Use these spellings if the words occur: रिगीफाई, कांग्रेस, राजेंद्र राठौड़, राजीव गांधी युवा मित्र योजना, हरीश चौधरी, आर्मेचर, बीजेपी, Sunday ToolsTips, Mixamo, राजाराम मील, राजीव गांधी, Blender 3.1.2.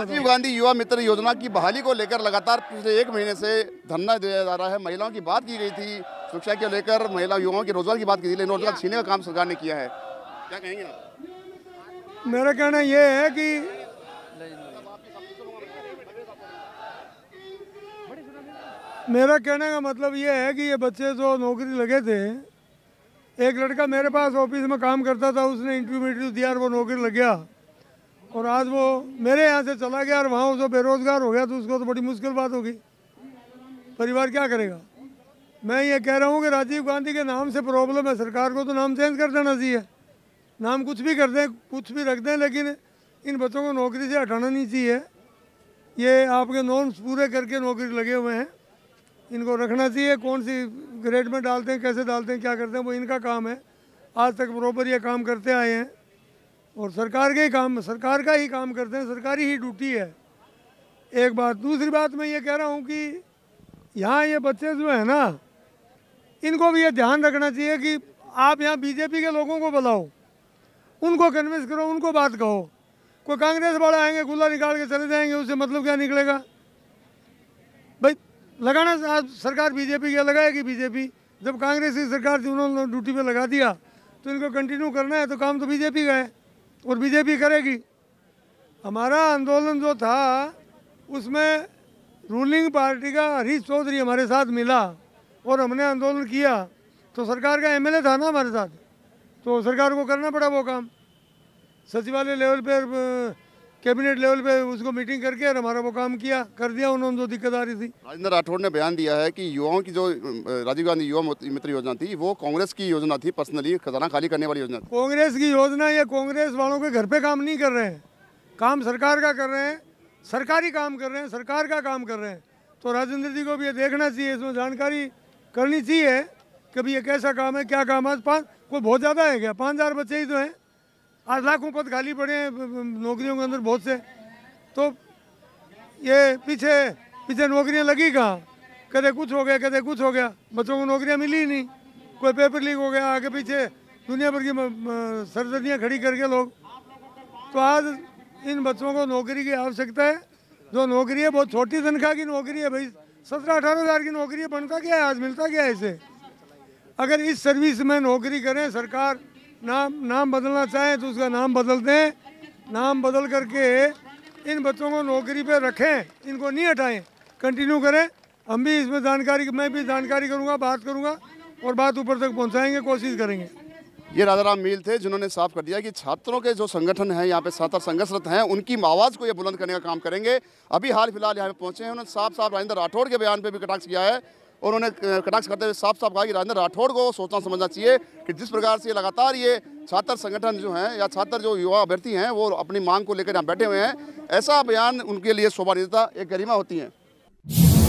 राजीव गांधी युवा मित्र योजना की बहाली को लेकर लगातार पिछले 1 महीने से धरना दिया जा रहा है। महिलाओं की बात की गई थी, सुरक्षा के लेकर, महिला युवाओं के रोजगार की बात की थी, लेकिन रोजगार छीनने का काम सरकार ने किया है। क्या कहेंगे आप? मेरा कहना ये है कि मेरा कहने का मतलब ये है कि ये बच्चे जो नौकरी लगे थे, एक लड़का मेरे पास ऑफिस में काम करता था, उसने इंटरव्यू दिया और वो नौकरी लग गया और आज वो मेरे यहाँ से चला गया और वहाँ जो बेरोजगार हो गया, तो उसको तो बड़ी मुश्किल बात होगी, परिवार क्या करेगा। मैं ये कह रहा हूँ कि राजीव गांधी के नाम से प्रॉब्लम है, सरकार को तो नाम चेंज कर देना चाहिए। नाम कुछ भी कर दें, कुछ भी रख दें, लेकिन इन बच्चों को नौकरी से हटाना नहीं चाहिए। ये आपके नॉर्म्स पूरे करके नौकरी लगे हुए हैं, इनको रखना चाहिए। कौन सी ग्रेड में डालते हैं, कैसे डालते हैं, क्या करते हैं, वो इनका काम है। आज तक बराबर ये काम करते आए हैं और सरकार का ही काम करते हैं, सरकारी ही ड्यूटी है। एक बात। दूसरी बात मैं ये कह रहा हूँ कि यहाँ ये बच्चे जो है ना, इनको भी ये ध्यान रखना चाहिए कि आप यहाँ बीजेपी के लोगों को बुलाओ, उनको कन्विंस करो, उनको बात कहो। कोई कांग्रेस वाले आएंगे, गुल्ला निकाल के चले जाएंगे, उससे मतलब क्या निकलेगा भाई। लगाना आज सरकार बीजेपी क्या लगाएगी? बीजेपी जब कांग्रेस की सरकार थी उन्होंने ड्यूटी पे लगा दिया, तो इनको कंटिन्यू करना है तो काम तो बीजेपी का है और बीजेपी करेगी। हमारा आंदोलन जो था उसमें रूलिंग पार्टी का हरीश चौधरी हमारे साथ मिला और हमने आंदोलन किया, तो सरकार का एमएलए था ना हमारे साथ, तो सरकार को करना पड़ा वो काम। सचिवालय लेवल पर, कैबिनेट लेवल पे उसको मीटिंग करके और हमारा वो काम किया, कर दिया उन्होंने जो दिक्कत आ रही थी। राजेंद्र राठौड़ ने बयान दिया है कि युवाओं की जो राजीव गांधी युवा मित्र योजना थी वो कांग्रेस की योजना थी, पर्सनली खजाना खाली करने वाली योजना थी। कांग्रेस की योजना, ये कांग्रेस वालों के घर पे काम नहीं कर रहे हैं, काम सरकार का कर रहे हैं, सरकारी काम कर रहे हैं, सरकार का काम कर रहे हैं। तो राजेंद्र जी को भी ये देखना चाहिए, इसमें जानकारी करनी चाहिए कि भाई ये कैसा काम है, क्या काम है। कोई बहुत ज़्यादा है क्या? 5000 बच्चे ही तो हैं, आज लाखों पद खाली पड़े हैं नौकरियों के अंदर बहुत से, तो ये पीछे पीछे नौकरियां लगी कहाँ? कदे कुछ हो गया, कदे कुछ हो गया, बच्चों को नौकरियां मिली ही नहीं। कोई पेपर लीक हो गया, आगे पीछे दुनिया भर की सरदर्दियाँ खड़ी करके लोग। तो आज इन बच्चों को नौकरी की आवश्यकता है। जो नौकरी है बहुत छोटी तनख्वाह की नौकरी है भाई, 17-18 हज़ार की नौकरी है। बनता क्या है आज, मिलता क्या है इसे? अगर इस सर्विस में नौकरी करें, सरकार नाम बदलना चाहे तो उसका नाम बदल दें, नाम बदल करके इन बच्चों को नौकरी पे रखें, इनको नहीं हटाएं, कंटिन्यू करें। हम भी इसमें मैं भी जानकारी करूंगा, बात करूंगा और बात ऊपर तक पहुंचाएंगे, कोशिश करेंगे। ये राजाराम मील थे जिन्होंने साफ कर दिया कि छात्रों के जो संगठन हैं यहाँ पे सातर संघर्षरत हैं, उनकी आवाज़ को ये बुलंद करने का काम करेंगे। अभी हाल फिलहाल यहाँ पे पहुँचे हैं, उन्होंने साफ राजेंद्र राठौड़ के बयान पर भी कटाक्ष किया है और उन्होंने कटाक्ष करते हुए साफ साफ कहा कि राजेंद्र राठौड़ को सोचना समझना चाहिए कि जिस प्रकार से लगातार ये छात्र संगठन जो हैं या छात्र जो युवा अभ्यर्थी हैं वो अपनी मांग को लेकर यहाँ बैठे हुए हैं, ऐसा बयान उनके लिए शोभा नहीं देता, एक गरिमा होती है।